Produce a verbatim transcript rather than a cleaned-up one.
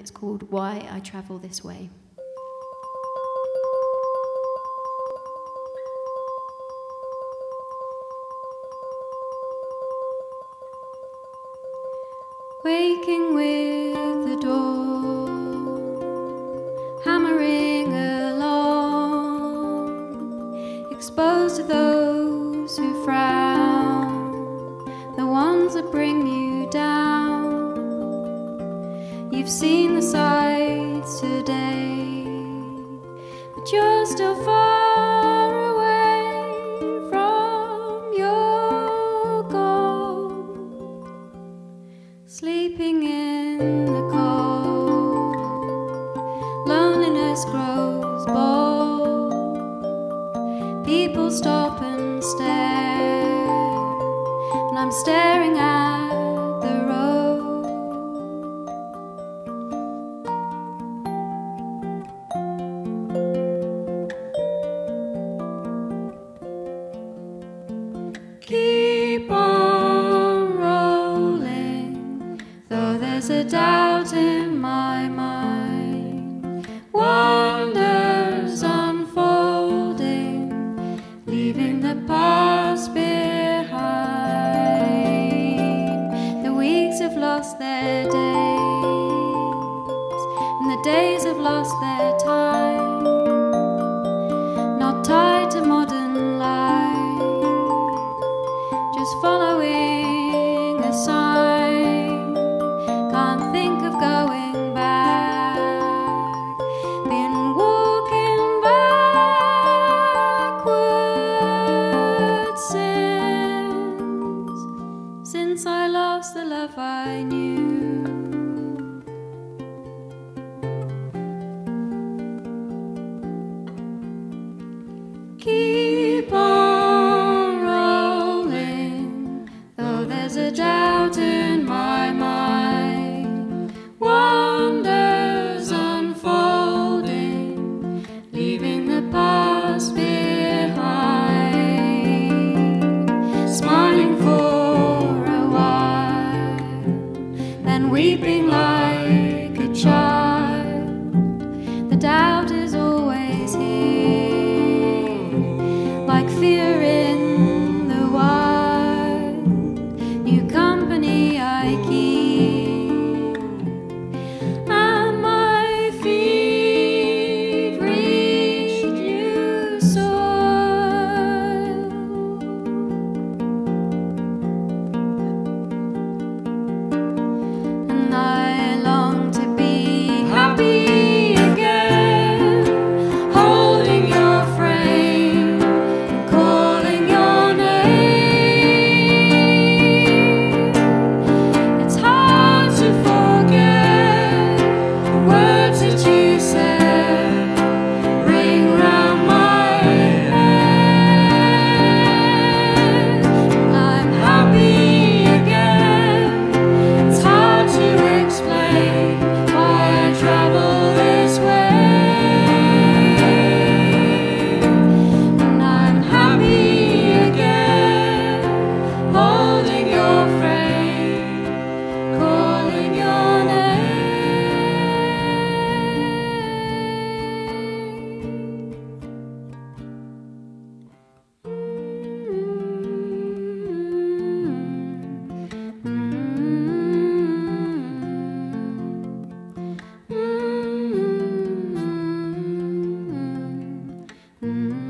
It's called Why I Travel This Way. Waking with the dawn, hammering along, exposed to those who frown, the ones that bring you down. You've seen the sights today, but you're still far away from your goal. Sleeping in the cold, loneliness grows bold. People stop and stare, and I'm staring at the road. Keep on. There's a doubt in my mind, wonders unfolding, leaving the past behind. The weeks have lost their days, and the days have lost their time. Not tied to modern life, just following a sign. Think of going back, been walking backwards since, since I lost the love I knew. Keep on rolling, though there's a doubt in my mind. Wonders unfolding, leaving the past behind. Smiling for a while, then weeping like a child. The doubt is always here, like fear in the wild. New company I keep. Mm-hmm.